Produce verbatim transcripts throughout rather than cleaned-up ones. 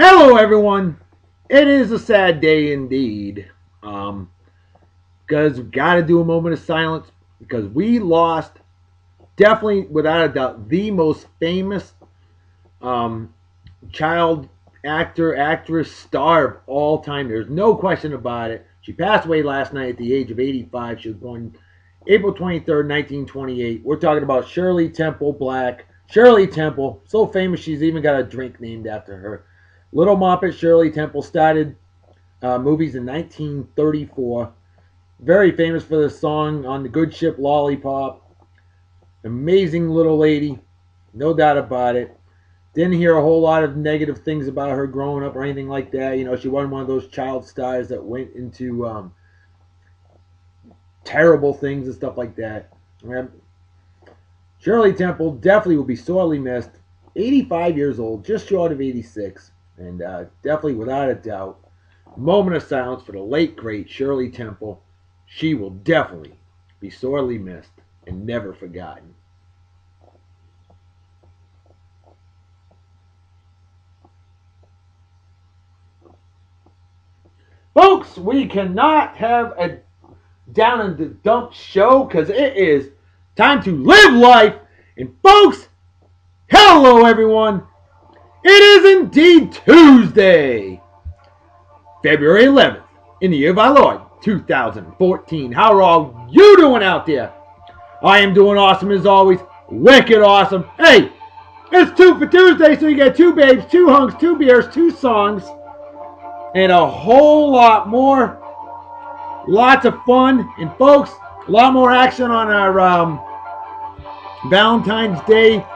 Hello everyone, it is a sad day indeed, um, because we've got to do a moment of silence, because we lost, definitely, without a doubt, the most famous um, child actor, actress, star of all time. There's no question about it. She passed away last night at the age of eighty-five. She was born April twenty-third, nineteen twenty-eight. We're talking about Shirley Temple Black. Shirley Temple, so famous she's even got a drink named after her. Little Moppet Shirley Temple started uh, movies in nineteen thirty-four. Very famous for the song on the good ship Lollipop. Amazing little lady, no doubt about it. Didn't hear a whole lot of negative things about her growing up or anything like that. You know, she wasn't one of those child stars that went into um, terrible things and stuff like that. I mean, Shirley Temple definitely will be sorely missed. eighty-five years old, just short of eighty-six. And uh, definitely, without a doubt, moment of silence for the late, great Shirley Temple. She will definitely be sorely missed and never forgotten. Folks, we cannot have a down in the dump show because it is time to live life. And folks, hello everyone. It is indeed Tuesday, February eleventh, in the year of our Lord, two thousand fourteen. How are all you doing out there? I am doing awesome as always, wicked awesome. Hey, it's two for Tuesday, so you got two babes, two hunks, two beers, two songs, and a whole lot more. Lots of fun, and folks, a lot more action on our um, Valentine's Day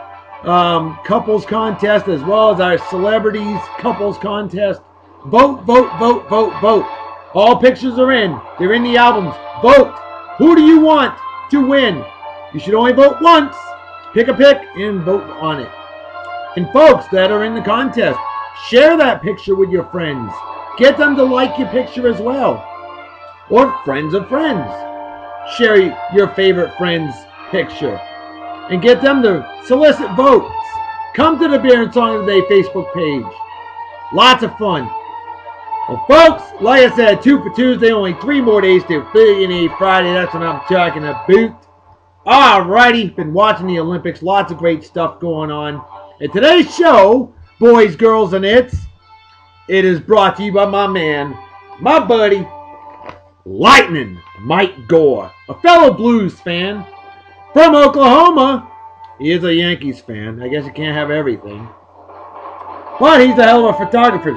Um, couples contest, as well as our celebrities couples contest. Vote, vote, vote, vote, vote. All pictures are in. They're in the albums. Vote. Who do you want to win? You should only vote once. Pick a pick and vote on it. And folks that are in the contest, share that picture with your friends. Get them to like your picture as well. Or friends of friends. Share your favorite friend's picture and get them to solicit votes. Come to the Beer and Song of the Day Facebook page. Lots of fun. Well, folks, like I said, two for Tuesday, only three more days till Billionaire Friday. That's what I'm talking about. Alrighty, been watching the Olympics. Lots of great stuff going on. And today's show, boys, girls, and it's, it is brought to you by my man, my buddy, Lightning Mike Gore, a fellow blues fan. From Oklahoma, he is a Yankees fan. I guess you can't have everything. But he's a hell of a photographer.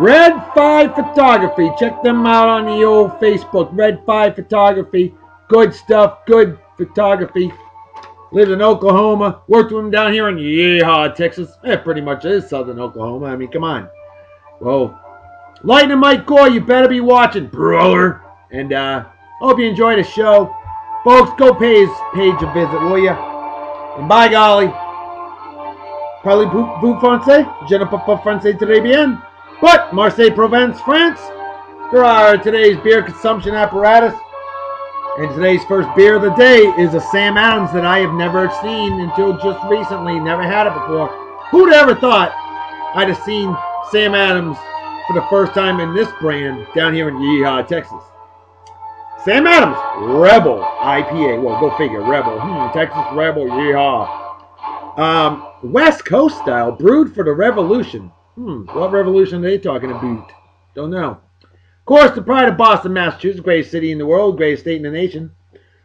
Red five Photography. Check them out on the old Facebook. Red five Photography. Good stuff. Good photography. Lives in Oklahoma. Worked with him down here in Yeehaw, Texas. Yeah, pretty much is southern Oklahoma. I mean, come on. Whoa. Lightning Mike Gore, you better be watching, brother. And uh, hope you enjoy the show. Folks, go pay his page a visit, will ya? And by golly, parlez vous français? Je ne parle pas français très bien. But Marseille, Provence, France, for our today's beer consumption apparatus. And today's first beer of the day is a Sam Adams that I have never seen until just recently. Never had it before. Who'd ever thought I'd have seen Sam Adams for the first time in this brand down here in Yeehaw, Texas? Sam Adams, Rebel I P A. Well, go figure, Rebel. Hmm, Texas Rebel, yeehaw. Um, West Coast style, brewed for the Revolution. Hmm, what revolution are they talking about? Don't know. Of course, the pride of Boston, Massachusetts, greatest city in the world, greatest state in the nation.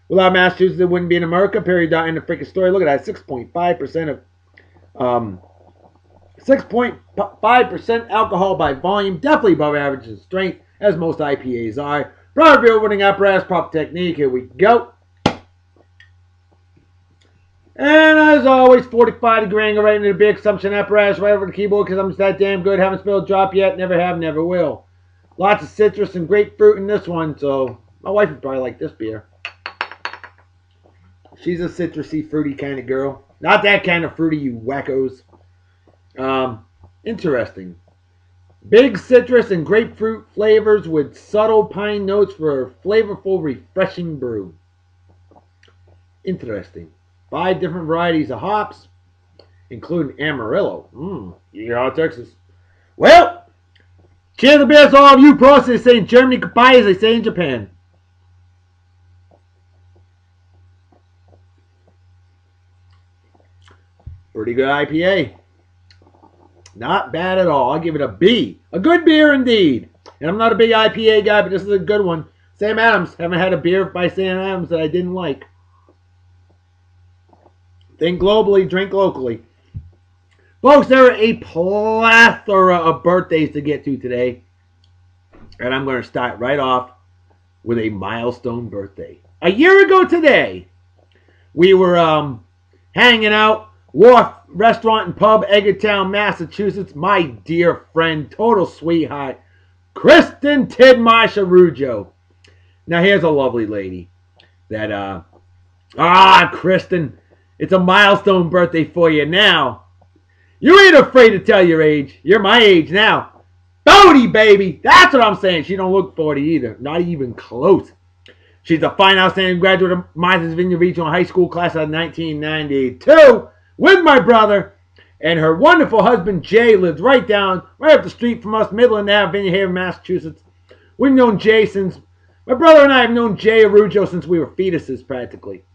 Without Massachusetts, there wouldn't be in America. Period. End of freaking story. Look at that, six point five percent of, um, six point five percent alcohol by volume. Definitely above average in strength, as most I P As are. Proper beer opening apparatus, pop technique. Here we go. And as always, forty-five degree angle right into the beer consumption apparatus, right over the keyboard, because I'm just that damn good. Haven't spilled a drop yet. Never have, never will. Lots of citrus and grapefruit in this one, so my wife would probably like this beer. She's a citrusy, fruity kind of girl. Not that kind of fruity, you wackos. Um, interesting. Big citrus and grapefruit flavors with subtle pine notes for a flavorful, refreshing brew. Interesting. Five different varieties of hops, including Amarillo. Mmm, yeah, Texas. Well, cheer the best all of you pros. They say in Germany goodbye as they say in Japan. Pretty good I P A. Not bad at all. I'll give it a B. A good beer indeed. And I'm not a big I P A guy, but this is a good one. Sam Adams. Haven't had a beer by Sam Adams that I didn't like. Think globally, drink locally. Folks, there are a plethora of birthdays to get to today. And I'm going to start right off with a milestone birthday. A year ago today, we were um, hanging out. Wharf Restaurant and Pub, Edgartown, Massachusetts. My dear friend, total sweetheart, Kristen Tidmarsh Araujo. Now, here's a lovely lady that, uh, ah, Kristen, it's a milestone birthday for you now. You ain't afraid to tell your age. You're my age now. forty, baby. That's what I'm saying. She don't look forty either. Not even close. She's a fine outstanding graduate of Martha's Vineyard Regional High School class of nineteen ninety-two. With my brother and her wonderful husband Jay lives right down, right up the street from us, Midland Avenue here in Massachusetts. We've known Jay since, my brother and I have known Jay Araujo since we were fetuses practically.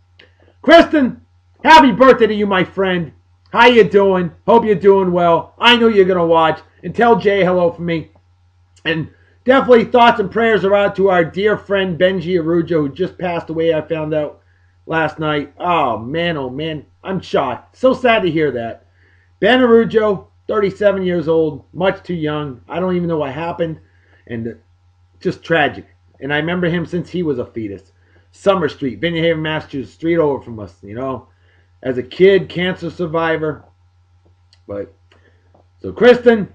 Kristen, happy birthday to you, my friend. How you doing? Hope you're doing well. I know you're going to watch. And tell Jay hello from me. And definitely thoughts and prayers are out to our dear friend Benji Araujo, who just passed away, I found out last night. Oh, man, oh, man. I'm shocked. So sad to hear that. Ben Araujo, thirty-seven years old, much too young. I don't even know what happened. And just tragic. And I remember him since he was a fetus. Summer Street, Vineyard Haven, Massachusetts, street over from us, you know. As a kid, cancer survivor. But, so Kristen,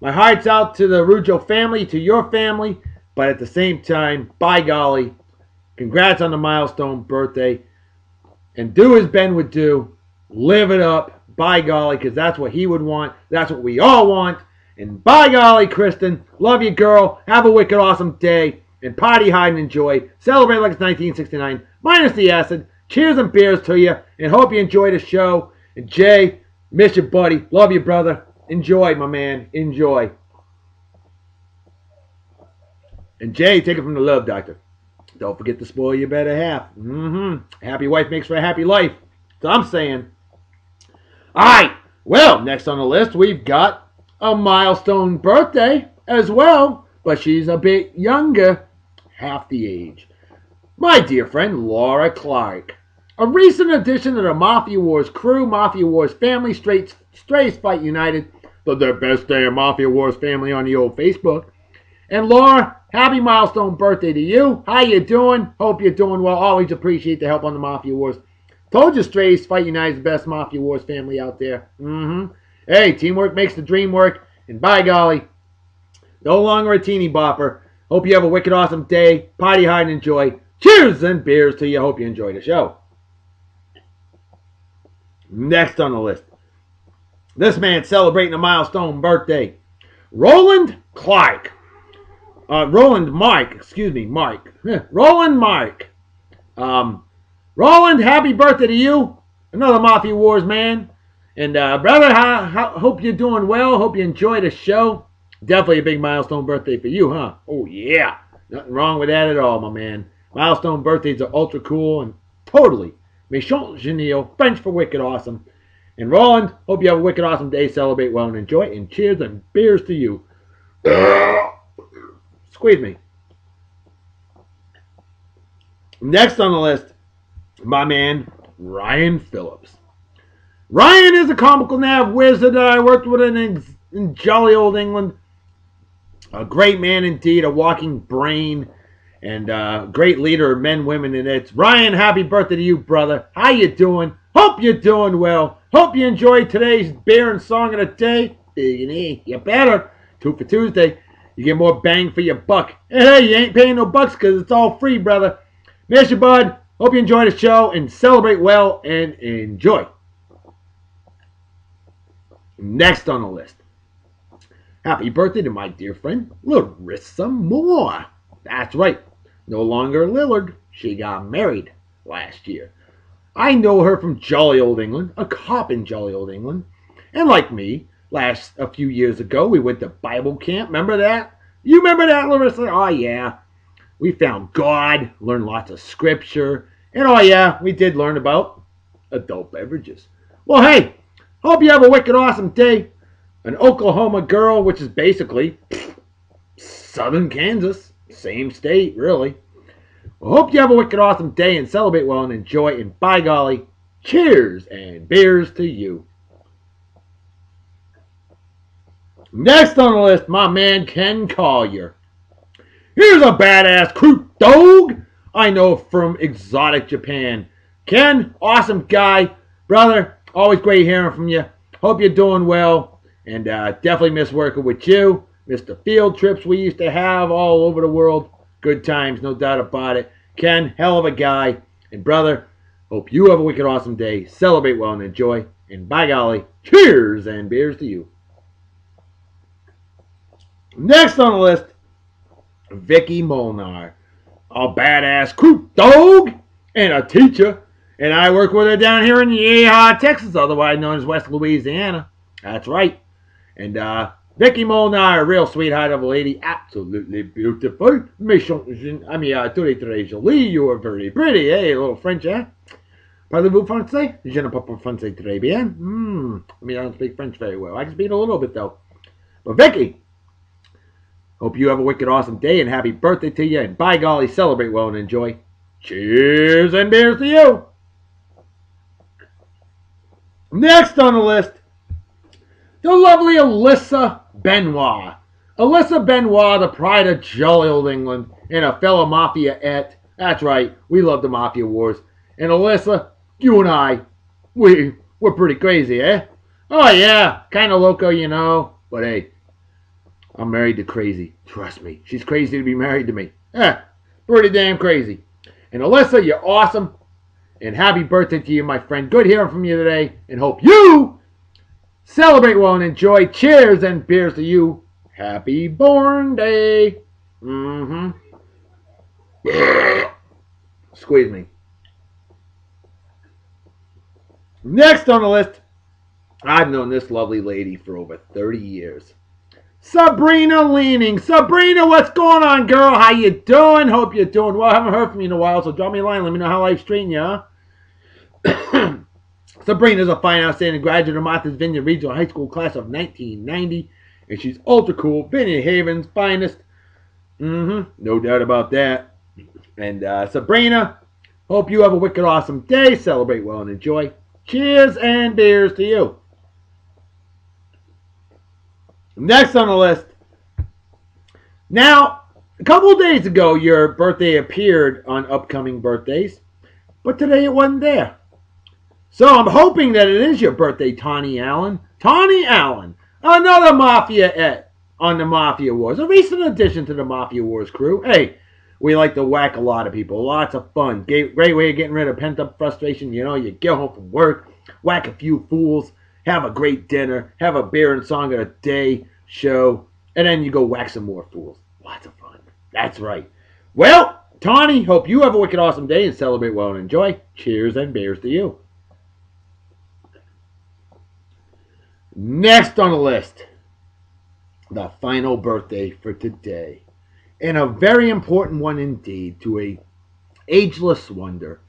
my heart's out to the Araujo family, to your family. But at the same time, by golly, congrats on the milestone birthday. And do as Ben would do, live it up, by golly, because that's what he would want. That's what we all want. And by golly, Kristen, love you, girl. Have a wicked awesome day. And party, hide, and enjoy. Celebrate like it's nineteen sixty-nine, minus the acid. Cheers and beers to you. And hope you enjoy the show. And Jay, miss you, buddy. Love you, brother. Enjoy, my man. Enjoy. And Jay, take it from the love doctor. Don't forget to spoil your better half. Mm-hmm. Happy wife makes for a happy life. So I'm saying. All right. Well, next on the list, we've got a milestone birthday as well. But she's a bit younger. Half the age. My dear friend, Laura Clark. A recent addition to the Mafia Wars crew, Mafia Wars family, Straits, Strays Fight United. But their best day of Mafia Wars family on the old Facebook. And Laura, happy milestone birthday to you. How you doing? Hope you're doing well. Always appreciate the help on the Mafia Wars. Told you Strays Fight United's best Mafia Wars family out there. Mm-hmm. Hey, teamwork makes the dream work. And by golly, no longer a teeny bopper. Hope you have a wicked awesome day. Party hard and enjoy. Cheers and beers to you. Hope you enjoy the show. Next on the list. This man's celebrating a milestone birthday. Roland Clark. Uh, Roland Mike, excuse me, Mike. Roland Mike. Um, Roland, happy birthday to you. Another Mafia Wars man. And uh, brother, I, I hope you're doing well. Hope you enjoy the show. Definitely a big milestone birthday for you, huh? Oh, yeah. Nothing wrong with that at all, my man. Milestone birthdays are ultra cool and totally. Michelle Nix, French for wicked awesome. And Roland, hope you have a wicked awesome day. Celebrate well and enjoy. And cheers and beers to you. Squeeze me. Next on the list, my man, Ryan Phillips. Ryan is a comical nav wizard that I worked with in, in jolly old England. A great man indeed, a walking brain, and a great leader of men, women, and it's Ryan, happy birthday to you, brother. How you doing? Hope you're doing well. Hope you enjoyed today's beer and song of the day. You better. Two for Tuesday. You get more bang for your buck. And hey, you ain't paying no bucks because it's all free, brother. Miss you, bud. Hope you enjoy the show and celebrate well and enjoy. Next on the list. Happy birthday to my dear friend, Larissa Moore. That's right. No longer Lillard. She got married last year. I know her from jolly old England, a cop in jolly old England. And like me, last a few years ago. We went to Bible camp. Remember that? You remember that, Larissa? Oh, yeah. We found God, learned lots of scripture. And, oh, yeah, we did learn about adult beverages. Well, hey, hope you have a wicked awesome day. An Oklahoma girl, which is basically southern Kansas, same state, really. Well, hope you have a wicked awesome day and celebrate well and enjoy. And by golly, cheers and beers to you. Next on the list, my man Ken Collier. Here's a badass croup dog I know from exotic Japan. Ken, awesome guy. Brother, always great hearing from you. Hope you're doing well. And uh, definitely miss working with you. Miss the field trips we used to have all over the world. Good times, no doubt about it. Ken, hell of a guy. And brother, hope you have a wicked awesome day. Celebrate well and enjoy. And by golly, cheers and beers to you. Next on the list, Vicky Molnar, a badass coop dog and a teacher, and I work with her down here in Yeehaw, Texas, otherwise known as West Louisiana. That's right. And uh, Vicky Molnar, a real sweetheart of a lady, absolutely beautiful. I mean, uh, très jolie. You are very pretty. Hey, a little French, eh? Parlez-vous français? Je ne parle pas français très bien. Hmm. I mean, I don't speak French very well. I can speak a little bit though. But Vicky, hope you have a wicked awesome day and happy birthday to you. And by golly, celebrate well and enjoy. Cheers and beers to you. Next on the list, the lovely Alyssa Benoit. Alyssa Benoit, the pride of jolly old England and a fellow Mafia-ette. That's right, we love the Mafia Wars. And Alyssa, you and I, we, we're pretty crazy, eh? Oh yeah, kind of loco, you know, but hey. I'm married to crazy. Trust me. She's crazy to be married to me. Eh, pretty damn crazy. And Alyssa, you're awesome. And happy birthday to you, my friend. Good hearing from you today. And hope you celebrate well and enjoy. Cheers and beers to you. Happy born day. Mm-hmm. Squeeze me. Next on the list, I've known this lovely lady for over thirty years. Sabrina Leaning. Sabrina, what's going on, girl? How you doing? Hope you're doing well. I haven't heard from you in a while, so drop me a line. Let me know how life's treating you, huh? Sabrina's a fine, outstanding graduate of Martha's Vineyard Regional High School class of nineteen ninety, and she's ultra cool. Vineyard Haven's finest. Mm-hmm. No doubt about that. And uh, Sabrina, hope you have a wicked awesome day. Celebrate well and enjoy. Cheers and beers to you. Next on the list. Now, a couple of days ago, your birthday appeared on upcoming birthdays, but today it wasn't there. So I'm hoping that it is your birthday, Tawny Allen. Tawny Allen, another Mafia-ette on the Mafia Wars, a recent addition to the Mafia Wars crew. Hey, we like to whack a lot of people. Lots of fun. Great way of getting rid of pent-up frustration. You know, you get home from work, whack a few fools. Have a great dinner, have a beer and song of the day show, and then you go whack some more fools. Lots of fun. That's right. Well, Tawny, hope you have a wicked awesome day and celebrate well and enjoy. Cheers and beers to you. Next on the list, the final birthday for today, and a very important one indeed to a ageless wonder.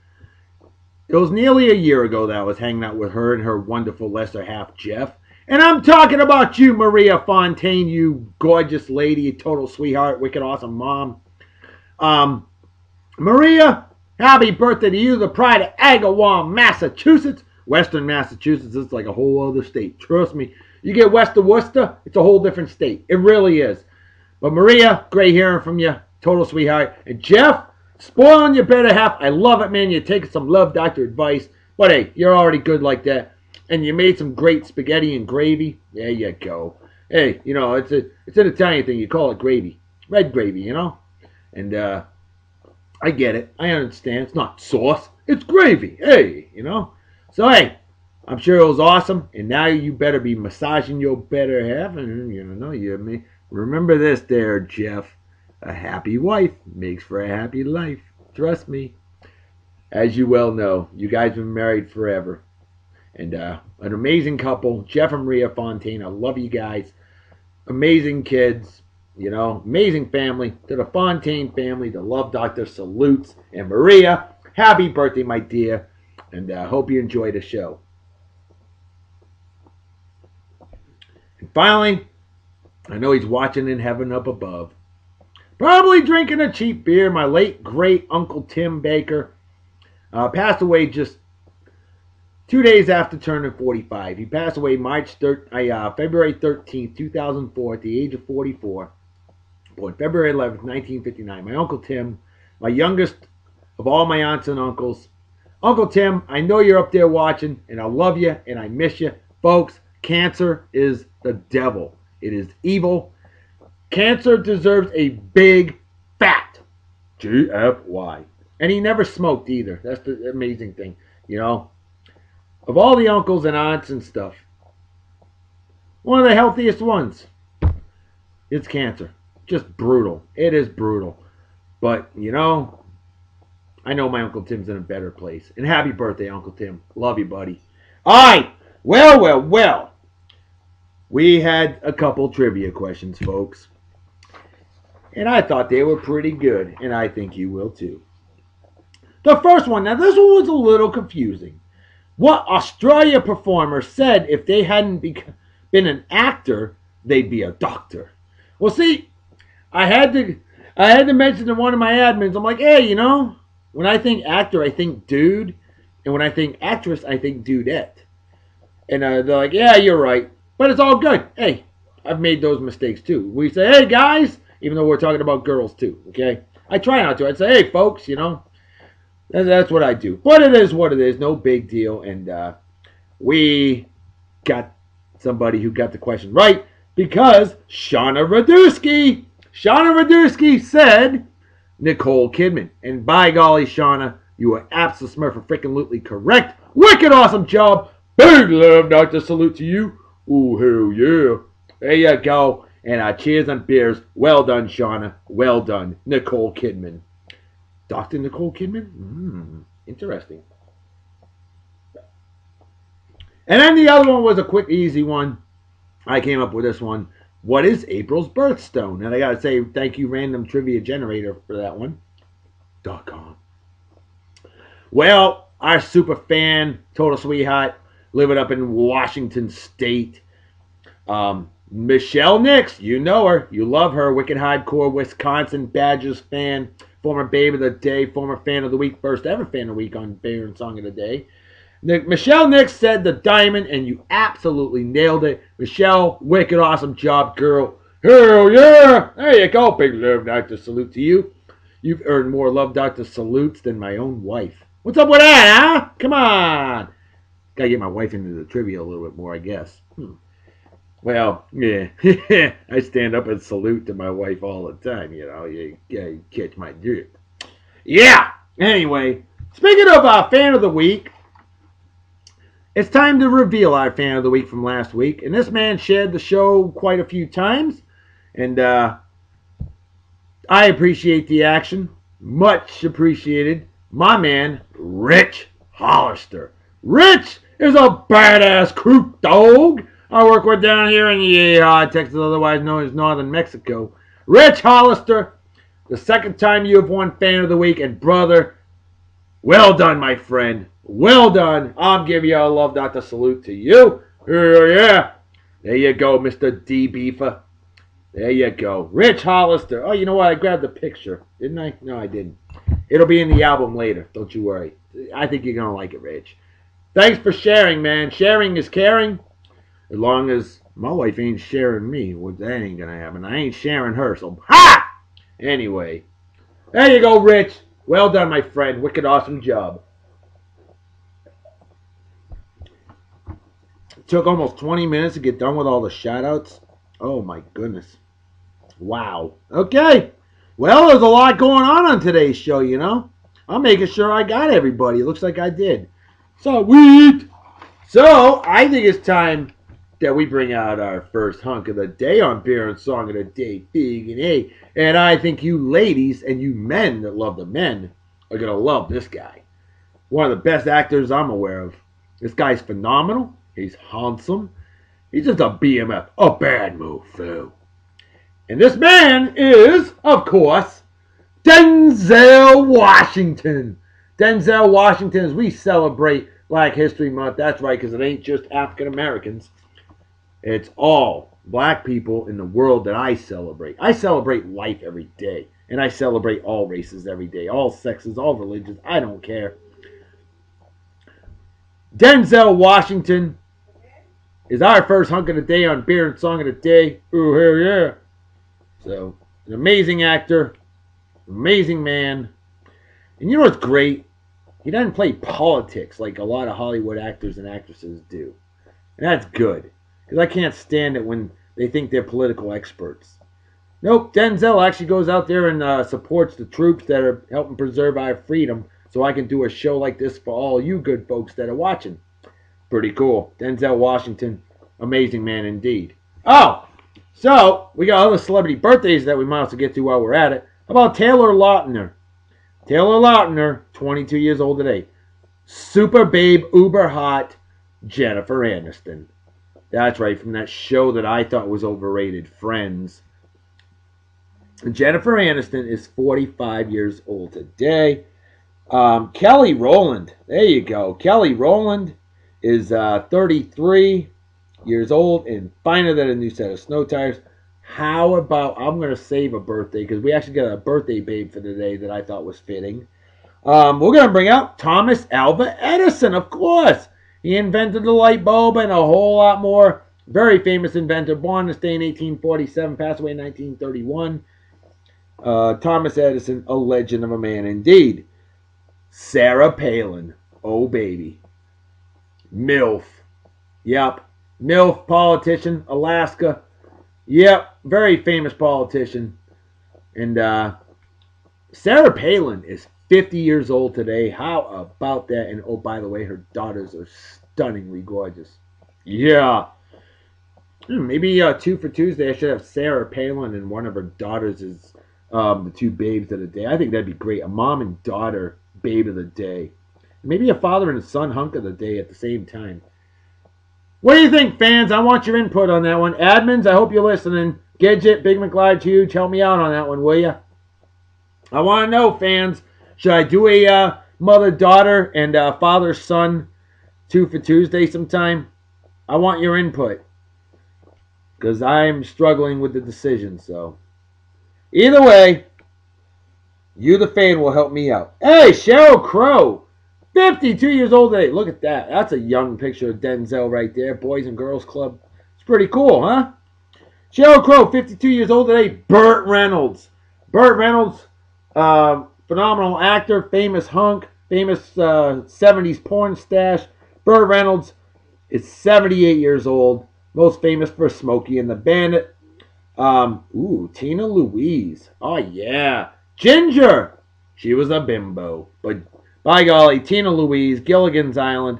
It was nearly a year ago that I was hanging out with her and her wonderful lesser half, Jeff. And I'm talking about you, Maria Fontaine, you gorgeous lady, total sweetheart, wicked awesome mom. Um, Maria, happy birthday to you, the pride of Agawam, Massachusetts. Western Massachusetts is like a whole other state. Trust me. You get west of Worcester, it's a whole different state. It really is. But Maria, great hearing from you, total sweetheart. And Jeff, spoiling your better half. I love it, man. You're taking some love doctor advice. But, hey, you're already good like that. And you made some great spaghetti and gravy. There you go. Hey, you know, it's a it's an Italian thing. You call it gravy. Red gravy, you know? And uh, I get it. I understand. It's not sauce. It's gravy. Hey, you know? So, hey, I'm sure it was awesome. And now you better be massaging your better half. And, you know, you may remember this there, Jeff. A happy wife makes for a happy life. Trust me. As you well know, you guys have been married forever. And uh, an amazing couple, Jeff and Maria Fontaine. I love you guys. Amazing kids, you know, amazing family. To the Fontaine family, the Love Doctor salutes. And Maria, happy birthday, my dear. And I uh, hope you enjoy the show. And finally, I know he's watching in heaven up above. Probably drinking a cheap beer. My late, great Uncle Tim Baker uh, passed away just two days after turning forty-five. He passed away March thir uh, February thirteenth, two thousand four at the age of forty-four. Born February eleventh, nineteen fifty-nine. My Uncle Tim, my youngest of all my aunts and uncles. Uncle Tim, I know you're up there watching, and I love you, and I miss you. Folks, cancer is the devil. It is evil. Cancer deserves a big fat G F Y. And he never smoked either. That's the amazing thing, you know. Of all the uncles and aunts and stuff, one of the healthiest ones. It's cancer. Just brutal. It is brutal. But, you know, I know my Uncle Tim's in a better place. And happy birthday, Uncle Tim. Love you, buddy. All right. Well, well, well. We had a couple trivia questions, folks. And I thought they were pretty good. And I think you will, too. The first one. Now, this one was a little confusing. What Australia performer said if they hadn't been an actor, they'd be a doctor? Well, see, I had to I had to mention to one of my admins, I'm like, hey, you know, when I think actor, I think dude. And when I think actress, I think dudette. And uh, they're like, yeah, you're right. But it's all good. Hey, I've made those mistakes, too. We say, hey, guys, even though we're talking about girls, too, okay? I try not to. I'd say, hey, folks, you know. That's what I do. But it is what it is. No big deal. And uh, we got somebody who got the question right because Shauna Radurski. Shauna Radurski said Nicole Kidman. And by golly, Shauna, you were absolutely smurf for freaking lutely correct. Wicked awesome job. Big love, Doctor Salute to you. Ooh, hell yeah. There you go. And uh, cheers and beers. Well done, Shauna. Well done, Nicole Kidman. Doctor Nicole Kidman? Mm, interesting. And then the other one was a quick, easy one. I came up with this one. What is April's birthstone? And I got to say, thank you, Random Trivia Generator, for that one. Dot com. Well, our super fan, total sweetheart, living up in Washington State. Um, Michelle Nix, you know her. You love her. Wicked Hardcore, Wisconsin Badgers fan. Former Babe of the Day, former Fan of the Week, first ever Fan of the Week on Baron Song of the Day. Michelle Nix said the diamond, and you absolutely nailed it. Michelle, wicked awesome job, girl. Hell yeah! There you go, big love, Doctor Salute to you. You've earned more love, Doctor Salutes, than my own wife. What's up with that, huh? Come on. Gotta get my wife into the trivia a little bit more, I guess. Hmm. Well, yeah, I stand up and salute to my wife all the time, you know, you, you catch my drift. Yeah, anyway, speaking of our Fan of the Week, it's time to reveal our Fan of the Week from last week. And this man shared the show quite a few times, and uh, I appreciate the action. Much appreciated. My man, Rich Hollister. Rich is a badass croup dog. I work with down here in Yeehaw, Texas, otherwise known as Northern Mexico. Rich Hollister, the second time you have won Fan of the Week. And brother, well done, my friend. Well done. I'm giving you a love, Doctor Salute to you. Hell yeah. There you go, Mister D. Beefer. There you go. Rich Hollister. Oh, you know what? I grabbed the picture, didn't I? No, I didn't. It'll be in the album later. Don't you worry. I think you're going to like it, Rich. Thanks for sharing, man. Sharing is caring. As long as my wife ain't sharing me, well, that ain't going to happen. I ain't sharing her, so ha! Anyway, there you go, Rich. Well done, my friend. Wicked awesome job. It took almost twenty minutes to get done with all the shout-outs. Oh, my goodness. Wow. Okay. Well, there's a lot going on on today's show, you know. I'm making sure I got everybody. It looks like I did. Sweet! So, I think it's time that we bring out our first hunk of the day on Beer and Song of the Day, Big and A. And I think you ladies and you men that love the men are going to love this guy. One of the best actors I'm aware of. This guy's phenomenal. He's handsome. He's just a B M F. A bad move, though. And this man is, of course, Denzel Washington. Denzel Washington, as we celebrate Black History Month, that's right, because it ain't just African Americans. It's all black people in the world that I celebrate. I celebrate life every day. And I celebrate all races every day, all sexes, all religions. I don't care. Denzel Washington is our first hunk of the day on Beer and Song of the Day. Ooh, hell yeah. So, an amazing actor, amazing man. And you know what's great? He doesn't play politics like a lot of Hollywood actors and actresses do. And that's good. Because I can't stand it when they think they're political experts. Nope, Denzel actually goes out there and uh, supports the troops that are helping preserve our freedom, so I can do a show like this for all you good folks that are watching. Pretty cool. Denzel Washington, amazing man indeed. Oh, so we got other celebrity birthdays that we might also get to while we're at it. How about Taylor Lautner? Taylor Lautner, twenty-two years old today. Super babe, uber hot, Jennifer Aniston. That's right, from that show that I thought was overrated, Friends. Jennifer Aniston is forty-five years old today. Um, Kelly Rowland, there you go. Kelly Rowland is uh, thirty-three years old and finer than a new set of snow tires. How about, I'm going to save a birthday because we actually got a birthday babe for today that I thought was fitting. Um, we're going to bring out Thomas Alva Edison, of course. He invented the light bulb and a whole lot more. Very famous inventor, born this day in eighteen forty-seven, passed away in nineteen thirty-one. Uh, Thomas Edison, a legend of a man indeed. Sarah Palin, oh baby. MILF, yep. MILF politician, Alaska, yep. Very famous politician. And uh, Sarah Palin is fifty years old today. How about that? And oh, by the way, her daughters are stunningly gorgeous. Yeah. Maybe uh, two for Tuesday, I should have Sarah Palin and one of her daughters is... Um, the two babes of the day. I think that'd be great. A mom and daughter babe of the day. Maybe a father and a son hunk of the day at the same time. What do you think, fans? I want your input on that one. Admins, I hope you're listening. Gidget, Big McLeod's huge. Help me out on that one, will you? I want to know, fans. Should I do a uh, mother-daughter and uh, father-son two for Tuesday sometime? I want your input. Because I'm struggling with the decision, so... Either way, you the fan will help me out. Hey, Cheryl Crow, fifty-two years old today. Look at that. That's a young picture of Denzel right there. Boys and Girls Club. It's pretty cool, huh? Cheryl Crow, fifty-two years old today. Burt Reynolds. Burt Reynolds, uh, phenomenal actor, famous hunk, famous uh, seventies porn stash. Burt Reynolds is seventy-eight years old, most famous for Smokey and the Bandit. Um, ooh, Tina Louise. Oh, yeah. Ginger. She was a bimbo. But by golly, Tina Louise, Gilligan's Island.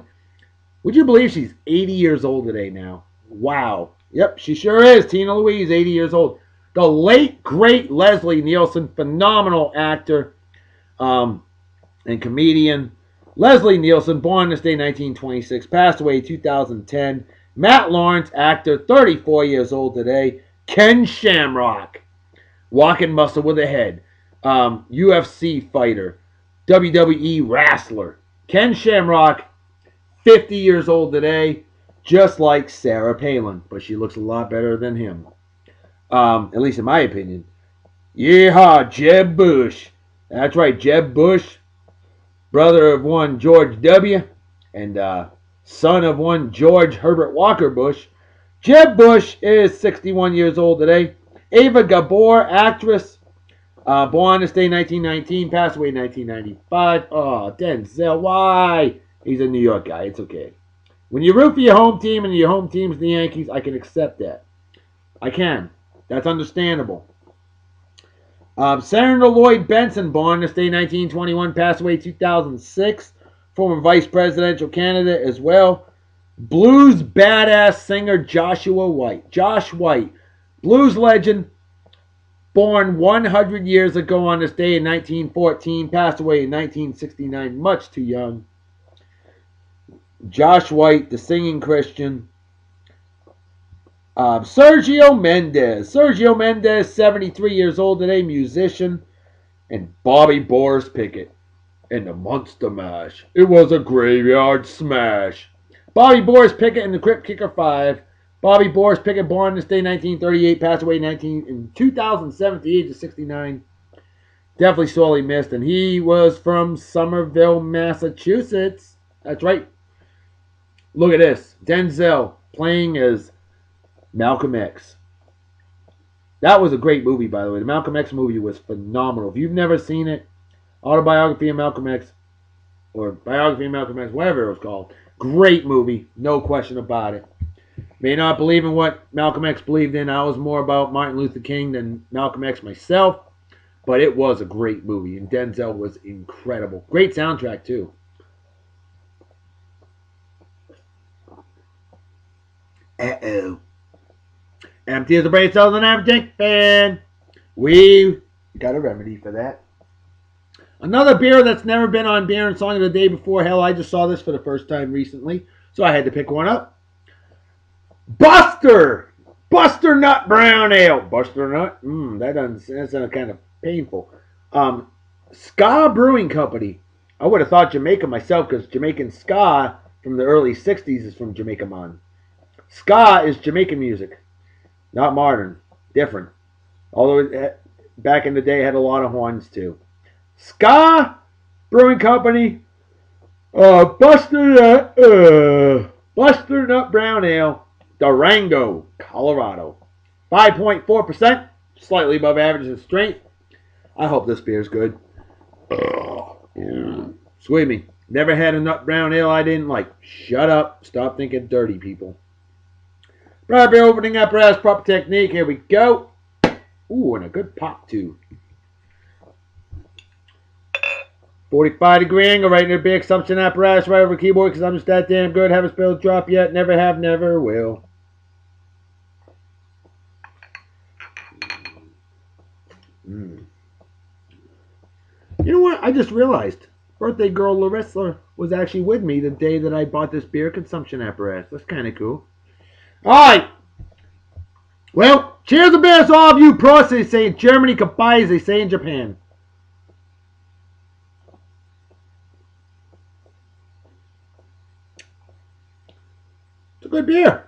Would you believe she's eighty years old today now? Wow. Yep, she sure is. Tina Louise, eighty years old. The late, great Leslie Nielsen, phenomenal actor um, and comedian. Leslie Nielsen, born this day nineteen twenty-six, passed away two thousand ten. Matt Lawrence, actor, thirty-four years old today. Ken Shamrock, walking muscle with a head, um, U F C fighter, W W E wrestler. Ken Shamrock, fifty years old today, just like Sarah Palin, but she looks a lot better than him, um, at least in my opinion. Yeehaw, Jeb Bush. That's right, Jeb Bush, brother of one George W. and uh, son of one George Herbert Walker Bush. Jeb Bush is sixty-one years old today. Ava Gabor, actress, uh, born this day nineteen nineteen, passed away nineteen ninety-five. Oh, Denzel, why? He's a New York guy. It's okay. When you root for your home team and your home team's the Yankees, I can accept that. I can. That's understandable. Um, Senator Lloyd Benson, born this day nineteen twenty-one, passed away two thousand six. Former vice presidential candidate as well. Blues badass singer Joshua White. Josh White, blues legend, born one hundred years ago on this day in nineteen fourteen, passed away in nineteen sixty-nine, much too young. Josh White, the singing Christian. Um, Sergio Mendez. Sergio Mendez, seventy-three years old today, musician. And Bobby Boris Pickett and the Monster Mash. It was a graveyard smash. Bobby Boris Pickett and the Crypt Kicker five. Bobby Boris Pickett, born this day, nineteen thirty-eight, passed away in two thousand seven at the age of sixty-nine. Definitely sorely missed. And he was from Somerville, Massachusetts. That's right. Look at this. Denzel playing as Malcolm X. That was a great movie, by the way. The Malcolm X movie was phenomenal. If you've never seen it, Autobiography of Malcolm X, or Biography of Malcolm X, whatever it was called. Great movie. No question about it. May not believe in what Malcolm X believed in. I was more about Martin Luther King than Malcolm X myself. But it was a great movie. And Denzel was incredible. Great soundtrack, too. Uh-oh. Empty as a brain cells in every dick fan. We got a remedy for that. Another beer that's never been on Beer and Song of the Day before. Hell, I just saw this for the first time recently, so I had to pick one up. Buster! Buster Nut Brown Ale. Buster Nut? Mmm, that doesn't, that sounds kind of painful. Um, Ska Brewing Company. I would have thought Jamaica myself, because Jamaican Ska from the early sixties is from Jamaica Mon. Ska is Jamaican music. Not modern. Different. Although it, back in the day, had a lot of horns, too. Ska Brewing Company, uh, Buster Nut, uh, Buster Nut Brown Ale, Durango, Colorado. five point four percent, slightly above average in strength. I hope this beer is good. Yeah. Excuse me. Never had a nut brown ale I didn't like. Shut up. Stop thinking dirty, people. Right, beer opening up, brass pop technique. Here we go. Ooh, and a good pop, too. forty-five degree angle right near big assumption apparatus right over keyboard because I'm just that damn good. Haven't spilled drop yet. Never have, never will. Mm. You know what? I just realized birthday girl Larissa was actually with me the day that I bought this beer consumption apparatus. That's kind of cool. Alright. Well, cheers and beers to all of you pros, they say in Germany. Goodbye, as they say in Japan. Good beer.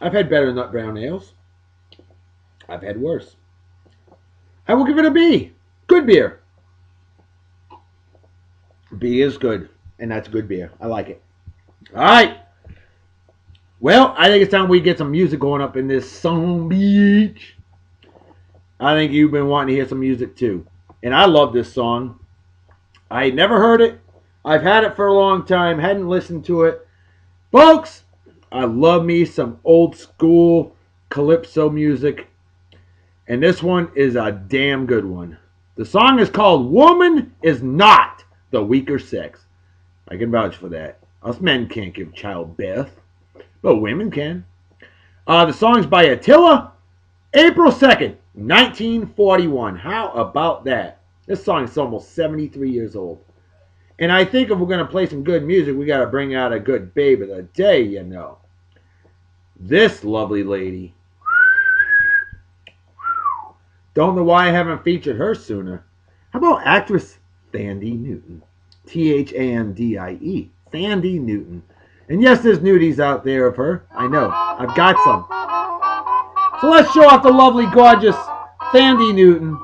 I've had better nut brown ales. I've had worse. I will give it a B. Good beer. B is good, and that's good beer. I like it. All right. Well, I think it's time we get some music going up in this Song Beach. I think you've been wanting to hear some music too, and I love this song. I never heard it. I've had it for a long time, hadn't listened to it. Folks, I love me some old school calypso music. And this one is a damn good one. The song is called Woman Is Not the Weaker Sex. I can vouch for that. Us men can't give childbirth, but women can. Uh, the song's by Attila, April second, nineteen forty-one. How about that? This song is almost seventy-three years old. And I think if we're going to play some good music, we got to bring out a good babe of the day, you know. This lovely lady. Don't know why I haven't featured her sooner. How about actress Thandie Newton? T H A N D I E. Thandie Newton. And yes, there's nudies out there of her. I know. I've got some. So let's show off the lovely, gorgeous Thandie Newton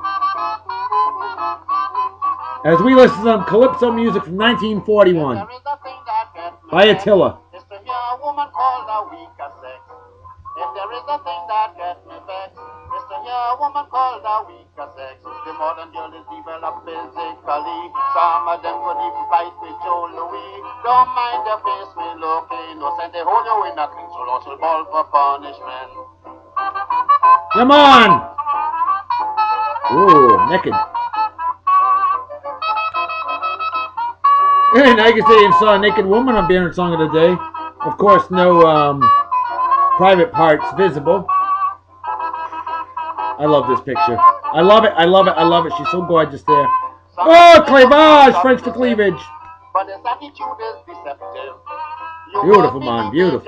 as we listen to some calypso music from nineteen forty-one by Attila. If there is a thing that gets me vexed, it's to hear a woman called a weaker sex. The modern girl is developed physically. Some of them could even fight with Joe Louis. Don't mind their face, we look innocent. They hold you in nothing, so lost your ball for punishment. Come on! Ooh, naked. And I can say I saw a naked woman on Beer and Song of the Day. Of course, no um, private parts visible. I love this picture. I love it. I love it. I love it. She's so gorgeous there. Oh, cleavage! French for cleavage. But his attitude is deceptive. You beautiful man, beautiful.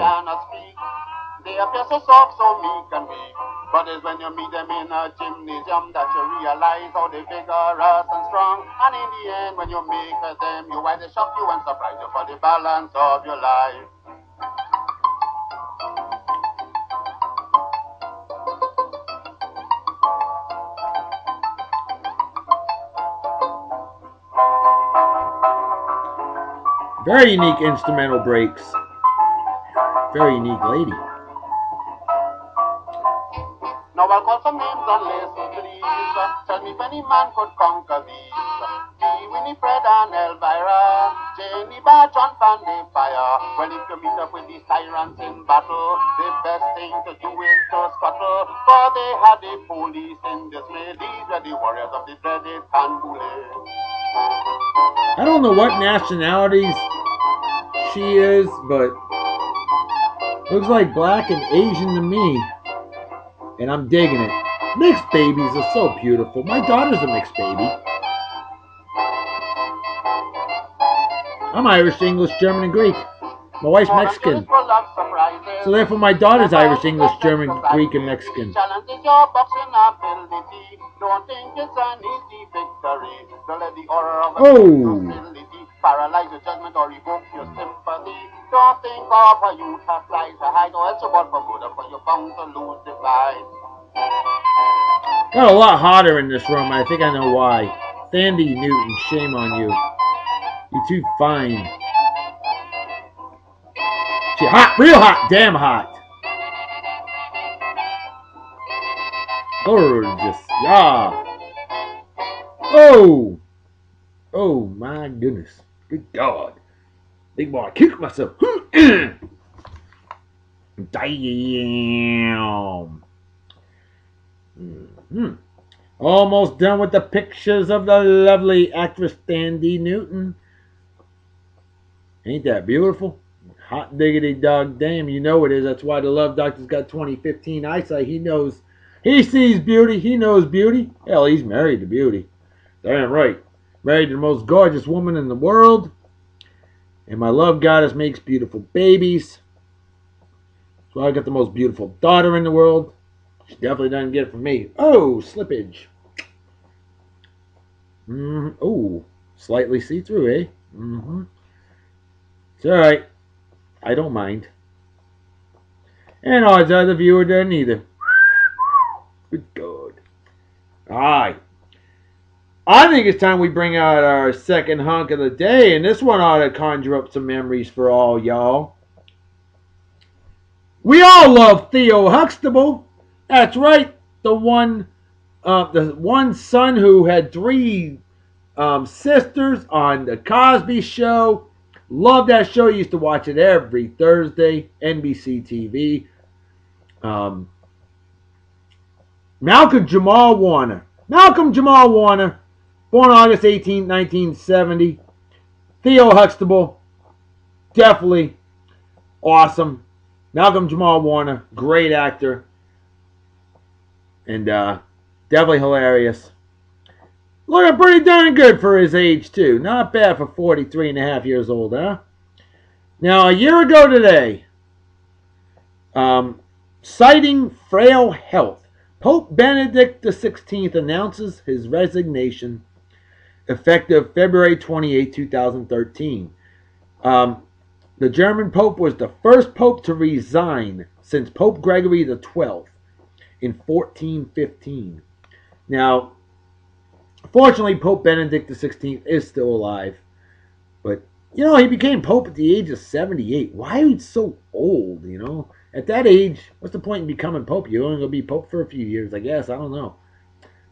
They appear so soft, so meek and weak, but it's when you meet them in a gymnasium that you realize how they vigorous and strong. And in the end, when you meet them, you why they shock you and surprise you for the balance of your life. Very unique instrumental breaks. Very unique lady. Now I'll call some names and listen, please. Tell me if any man could conquer these. Dee Winifred and Elvira, Janie Barton, Fanny Fire. Well, if you meet up with these tyrants in battle, the best thing to do is to scuttle. For they had the police in dismay. These were the warriors of the dreaded Tanbule. I don't know what nationalities she is, but looks like black and Asian to me. And I'm digging it. Mixed babies are so beautiful. My daughter's a mixed baby. I'm Irish, English, German, and Greek. My wife's Mexican. So therefore my daughter's Irish, English, German, Greek, and Mexican. Oh! Paralyze your judgment or revoke your sympathy. Don't think of how you have lies to hide or else you want for good, but you're bound to lose the fight. Got a lot hotter in this room. I think I know why. Thandie Newton, shame on you. You're too fine. She hot, real hot, damn hot. Gorgeous, yeah. Oh! Oh my goodness. Good God. Big boy, I kicked myself. Damn. Mm-hmm. Almost done with the pictures of the lovely actress Thandie Newton. Ain't that beautiful? Hot diggity dog damn, you know it is. That's why the Love Doctor's got twenty fifteen eyesight. He knows. He sees beauty. He knows beauty. Hell, he's married to beauty. Damn right. Married to the most gorgeous woman in the world. And my love goddess makes beautiful babies. So I got the most beautiful daughter in the world. She definitely doesn't get it from me. Oh, slippage. Mm, oh, slightly see-through, eh? Mm-hmm. It's all right. I don't mind. And odds are the viewer doesn't either. Good God. All right. I think it's time we bring out our second hunk of the day, and this one ought to conjure up some memories for all y'all. We all love Theo Huxtable. That's right, the one, uh, the one son who had three um, sisters on the Cosby Show. Loved that show. Used to watch it every Thursday, N B C T V. Um, Malcolm Jamal Warner. Malcolm Jamal Warner. Born August eighteenth, nineteen seventy. Theo Huxtable, definitely awesome. Malcolm Jamal Warner, great actor. And uh, definitely hilarious. Looking pretty darn good for his age, too. Not bad for forty-three and a half years old, huh? Now, a year ago today, um, citing frail health, Pope Benedict the sixteenth announces his resignation effective February twenty-eighth, two thousand thirteen. Um, the German Pope was the first Pope to resign since Pope Gregory the twelfth in fourteen fifteen. Now, fortunately, Pope Benedict the sixteenth is still alive. But, you know, he became Pope at the age of seventy-eight. Why are you so old, you know? At that age, what's the point in becoming Pope? You're only going to be Pope for a few years, I guess. I don't know.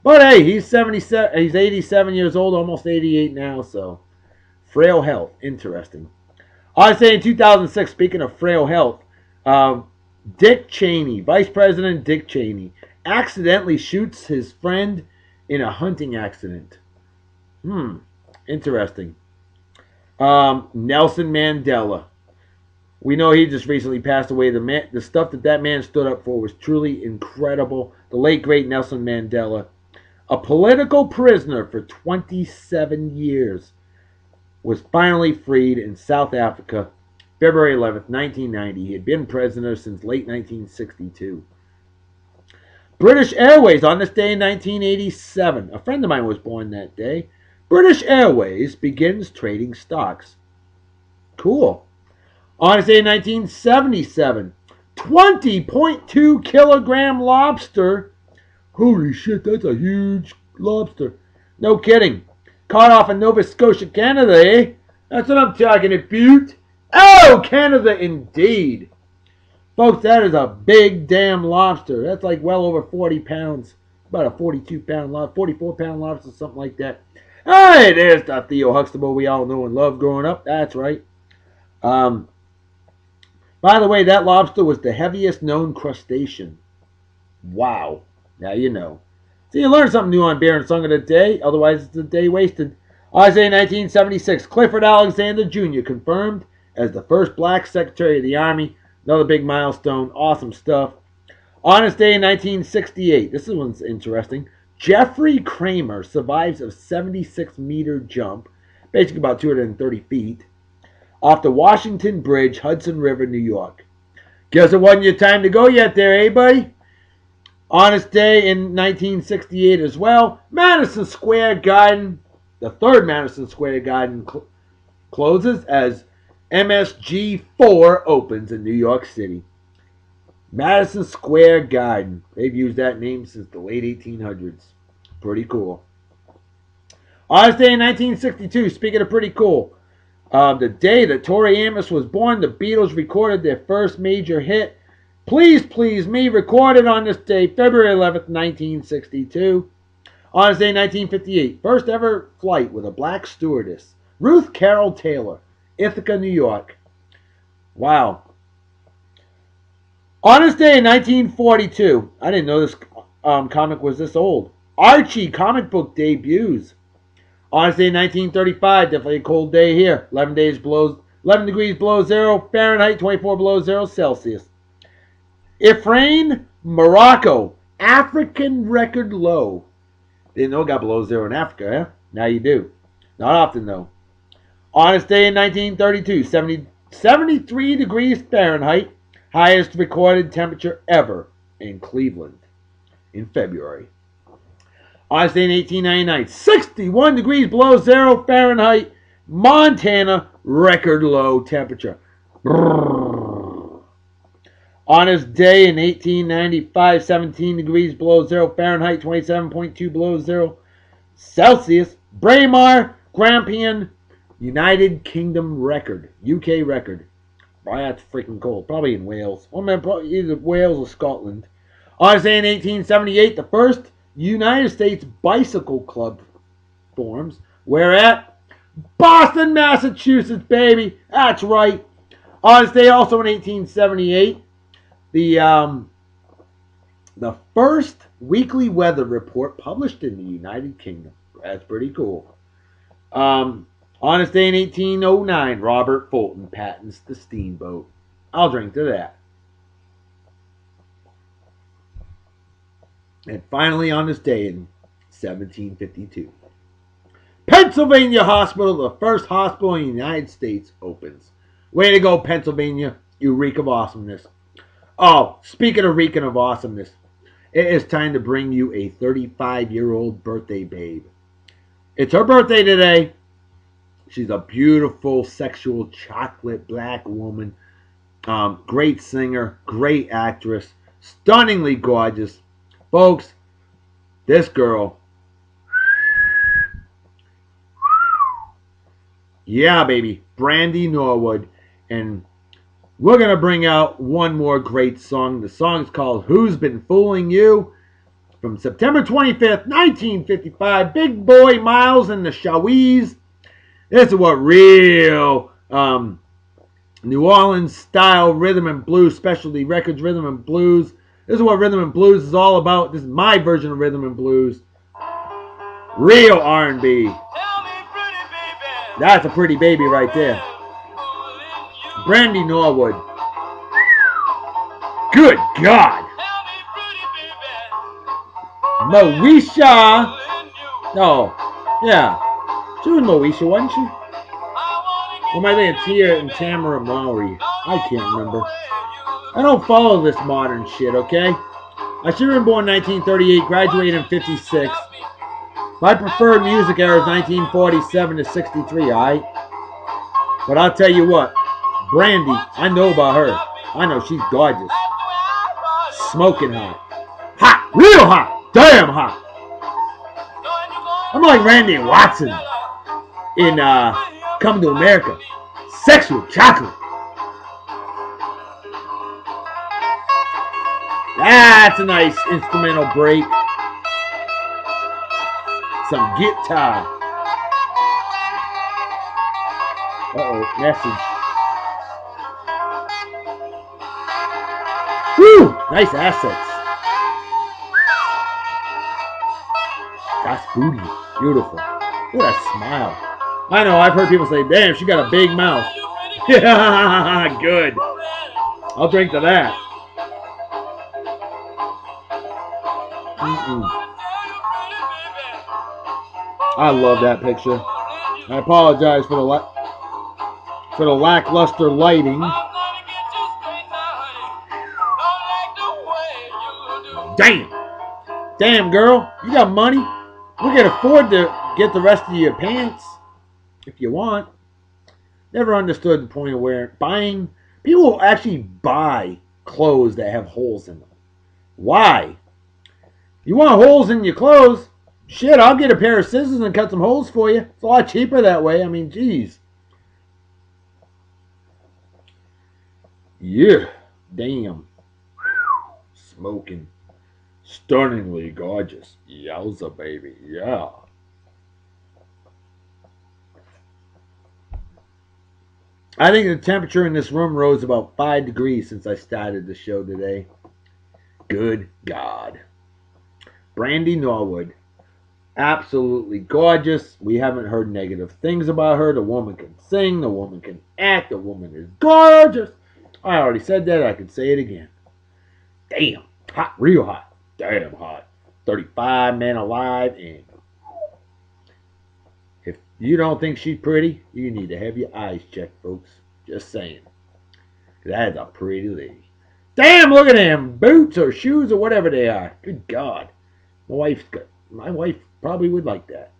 But hey, he's seventy-seven, he's eighty-seven years old, almost eighty-eight now, so frail health, interesting. I say in two thousand six, speaking of frail health, uh, Dick Cheney, Vice President Dick Cheney, accidentally shoots his friend in a hunting accident. Hmm, interesting. Um, Nelson Mandela. We know he just recently passed away. The, man, the stuff that that man stood up for was truly incredible. The late, great Nelson Mandela. a political prisoner for twenty-seven years, was finally freed in South Africa February eleventh, nineteen ninety. He had been prisoner since late nineteen sixty-two. British Airways, on this day in nineteen eighty-seven, a friend of mine was born that day, British Airways begins trading stocks. Cool. On this day in nineteen seventy-seven, twenty point two kilogram lobster. Holy shit, that's a huge lobster. No kidding. Caught off in Nova Scotia, Canada, eh? That's what I'm talking about. Oh, Canada indeed. Folks, that is a big damn lobster. That's like well over forty pounds. About a forty-two pound lobster, forty-four pound lobster, something like that. Hey, there's the Theo Huxtable we all know and love growing up. That's right. Um, by the way, that lobster was the heaviest known crustacean. Wow. Now you know. So you learned something new on Beer and Song of the Day. Otherwise, it's a day wasted. Isaiah nineteen seventy-six, Clifford Alexander Junior confirmed as the first black secretary of the Army. Another big milestone. Awesome stuff. On this day in nineteen sixty-eight. This one's interesting. Jeffrey Kramer survives a seventy-six meter jump, basically about two hundred thirty feet, off the Washington Bridge, Hudson River, New York. Guess it wasn't your time to go yet there, eh, buddy? On this day in nineteen sixty-eight as well, Madison Square Garden, the third Madison Square Garden, cl- closes as M S G four opens in New York City. Madison Square Garden. They've used that name since the late eighteen hundreds. Pretty cool. On this day in nineteen sixty-two, speaking of pretty cool, uh, the day that Tori Amos was born, the Beatles recorded their first major hit, Please Please Me, recorded on this day, February eleventh, nineteen sixty-two. On this day, nineteen fifty-eight, first ever flight with a black stewardess, Ruth Carroll Taylor, Ithaca, New York. Wow. On this day in nineteen forty-two, I didn't know this um, comic was this old, Archie comic book debuts. On this day in nineteen thirty-five, definitely a cold day here. eleven days below, eleven degrees below zero Fahrenheit, twenty-four below zero Celsius. Ifrane, Morocco, African record low. Didn't know it got below zero in Africa, eh? Now you do. Not often, though. On this day in nineteen thirty-two, seventy, seventy-three degrees Fahrenheit. Highest recorded temperature ever in Cleveland in February. On this day in eighteen ninety-nine, sixty-one degrees below zero Fahrenheit, Montana, record low temperature. Brrr. On this day in eighteen ninety-five, seventeen degrees below zero Fahrenheit, twenty-seven point two below zero Celsius, Braemar, Grampian, United Kingdom record, U K record. Boy, that's freaking cold. Probably in Wales. Oh man, probably either Wales or Scotland. On this day in eighteen seventy-eight, the first United States Bicycle Club forms. Where at? Boston, Massachusetts, baby. That's right. On this day also in eighteen seventy-eight, the um, the first weekly weather report published in the United Kingdom. That's pretty cool. Um... On this day in eighteen oh nine, Robert Fulton patents the steamboat. I'll drink to that. And finally, on this day in seventeen fifty-two, Pennsylvania Hospital, the first hospital in the United States, opens. Way to go, Pennsylvania. You reek of awesomeness. Oh, speaking of reeking of awesomeness, it is time to bring you a thirty-five-year-old birthday babe. It's her birthday today. She's a beautiful, sexual, chocolate black woman. Um, great singer, great actress, stunningly gorgeous. Folks, this girl. Yeah, baby. Brandi Norwood. And we're going to bring out one more great song. The song's called Who's Been Fooling You? From September twenty-fifth, nineteen fifty-five. Big Boy Miles and the Shawees. This is what real um, New Orleans style rhythm and blues, specialty records rhythm and blues. This is what rhythm and blues is all about. This is my version of rhythm and blues. Real R and B. Tell me, pretty baby. That's a pretty baby right there. Brandi Norwood. Good God. Tell me, pretty baby. Marisha No. Yeah. She was Moesha, wasn't she? Or might they have Tia and Tamara Mowry? I can't remember. I don't follow this modern shit, okay? I should have been born in nineteen thirty-eight, graduated in fifty-six. My preferred music era is nineteen forty-seven to sixty-three, alright? But I'll tell you what, Brandi, I know about her. I know she's gorgeous. Smoking hot. Hot! Real hot! Damn hot! I'm like Randy Watson in uh, Coming to America. Sexual chocolate. That's a nice instrumental break. Some guitar. Uh-oh, message. Woo! Nice assets. That's booty. Beautiful. Look at that smile. I know, I've heard people say, damn, she got a big mouth. Yeah, good. I'll drink to that. Mm-mm. I love that picture. I apologize for the la for the lackluster lighting. Damn, damn girl, you got money. We can afford to get the rest of your pants if you want. Never understood the point of wearing buying. People actually buy clothes that have holes in them. Why? You want holes in your clothes? Shit, I'll get a pair of scissors and cut some holes for you. It's a lot cheaper that way. I mean, geez. Yeah. Damn. Smoking. Stunningly gorgeous. Yowza, baby. Yeah. I think the temperature in this room rose about five degrees since I started the show today. Good God. Brandi Norwood. Absolutely gorgeous. We haven't heard negative things about her. The woman can sing. The woman can act. The woman is gorgeous. I already said that. I can say it again. Damn. Hot. Real hot. Damn hot. thirty-five men alive. And if you don't think she's pretty, you need to have your eyes checked, folks. Just saying. That is a pretty lady. Damn, look at them boots or shoes or whatever they are. Good God. My wife's got... My wife probably would like that.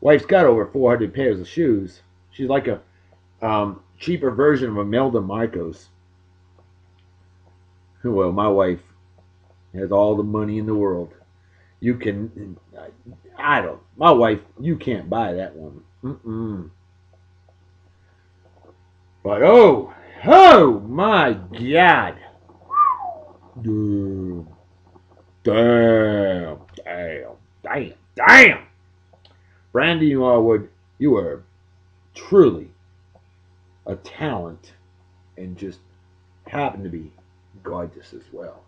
Wife's got over four hundred pairs of shoes. She's like a um, cheaper version of Imelda Marcos. Well, my wife has all the money in the world. You can... I don't... My wife, you can't buy that woman. Mm-mm. But oh... Oh my God. Dude. Damn, damn, damn, damn! Brandi Norwood, you are truly a talent and just happen to be gorgeous as well.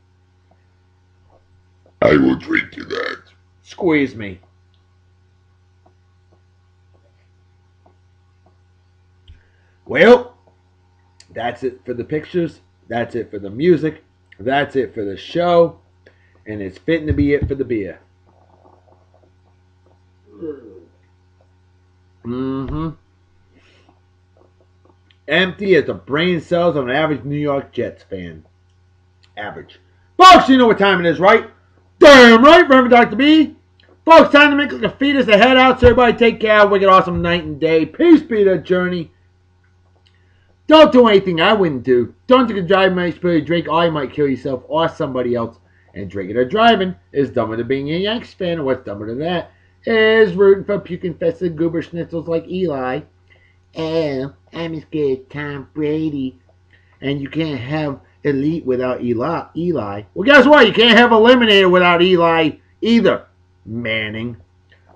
I will drink to that. Squeeze me. Well, that's it for the pictures. That's it for the music. That's it for the show. And it's fitting to be it for the beer. Mm-hmm. Empty as the brain cells of an average New York Jets fan. Average. Folks, you know what time it is, right? Damn right, Reverend Doctor B. Folks, time to make like a fetus to head out. So everybody take care. Have a wicked awesome night and day. Peace be the journey. Don't do anything I wouldn't do. Don't take a drive, my spirit. Drink or you might kill yourself or somebody else. And drinking or driving is dumber than being a Yanks fan. And what's dumber than that is rooting for puking festive goober schnitzels like Eli. Oh, I'm as good as Tom Brady. And you can't have elite without Eli. Eli. Well, guess what? You can't have eliminator without Eli either. Manning.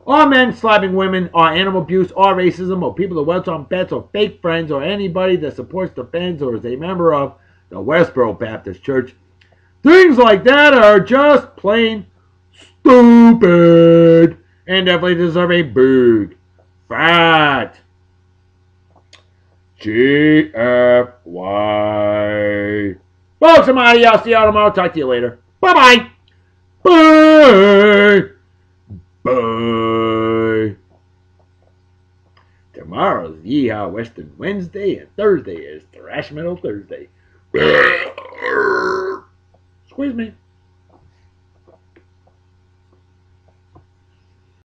Or men slapping women, or animal abuse, or racism, or people that welch on pets, or fake friends, or anybody that supports the fans or is a member of the Westboro Baptist Church. Things like that are just plain stupid and definitely deserve a big fat G F Y. Folks, I'm out. I'll see you tomorrow. Talk to you later. Bye-bye. Bye. -bye. Bye. Bye. Tomorrow's Yeehaw Western Wednesday, and Thursday is Thrash Metal Thursday. Excuse me.